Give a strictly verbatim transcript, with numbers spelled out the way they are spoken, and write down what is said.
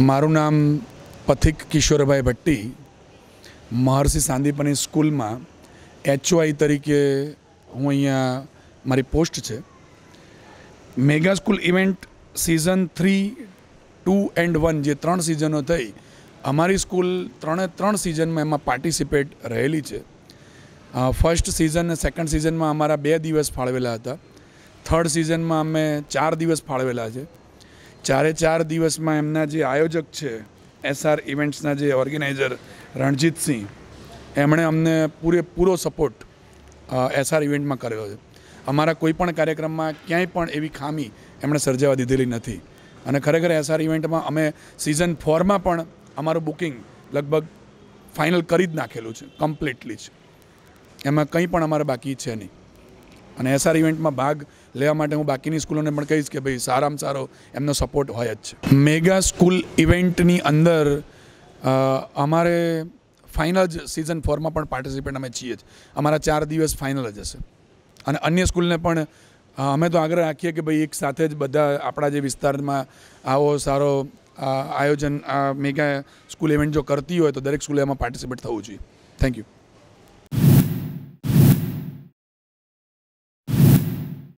मारू नाम पथिक किशोर भाई भट्टी महर्षि सांदीपनी स्कूल में एचवाई तरीके हूँ अँ मारी पोस्ट है। Mega school event season three two and one जो त्रण सीजनों थी अमारी स्कूल त्रण त्रण सीजन में एम पार्टिसिपेट रहेली है। फर्स्ट सीजन ने सैकंड सीजन में अमरा बे दिवस फाळवेला था, थर्ड सीजन में अमे चार दिवस फाळवेला है। चारे चार दिवस में एमना जे आयोजक है एसआर इवेंट्सना जे ऑर्गेनाइजर रणजीत सिंह एमणे अमने पूरेपूरो सपोर्ट एसआर इवेंट में कर्यो छे। अमारा कोईपण कार्यक्रम में क्यांय पण एवी खामी एमणे सर्जावा दीधेली नथी अने खरेखर एसआर इवेंट में अमे सीजन फोर में पण अमारुं बुकिंग लगभग फाइनल करी ज नाखेलुं छे, कम्प्लीटली ज, एमां कंई पण अमारे बाकी छे नहीं। अने एसआर इवेंट में भाग लेवा माटे हूँ बाकीनी स्कूलोने पण कहीश कि भाई सारा में सारो एमनो सपोर्ट होय ज छे। मेगा स्कूल इवेंटनी अंदर अमारे फाइनल ज सीजन फोर में पण पार्टिसिपेट अमे छीए ज, अमारा चार दिवस फाइनल ज हशे। अने अन्य स्कूलने पण अमे तो आग्रह राखीए कि भाई एक साथे ज बधा आपणा जे विस्तारमां आवो सारो आयोजन मेगा स्कूल इवेंट जो करती हो तो दरेक स्कूले एमां पार्टिसिपेट थवुं जोईए। Thank you.